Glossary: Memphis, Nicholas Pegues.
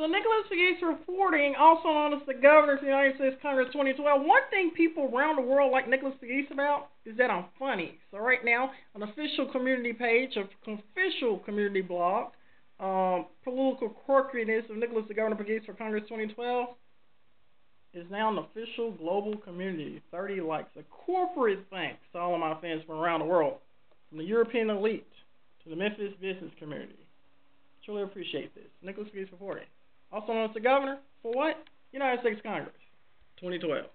So Nicholas Pegues reporting, also known as the Governor of the United States Congress 2012. One thing people around the world like Nicholas Pegues about is that I'm funny. So right now, an official community page, an official community blog, political quirkiness of Nicholas the Governor Pegues for Congress 2012 is now an official global community. 30 likes, a corporate thanks to all of my fans from around the world, from the European elite to the Memphis business community. Truly appreciate this. Nicholas Pegues reporting. Also known as the Governor for what? United States Congress, 2012.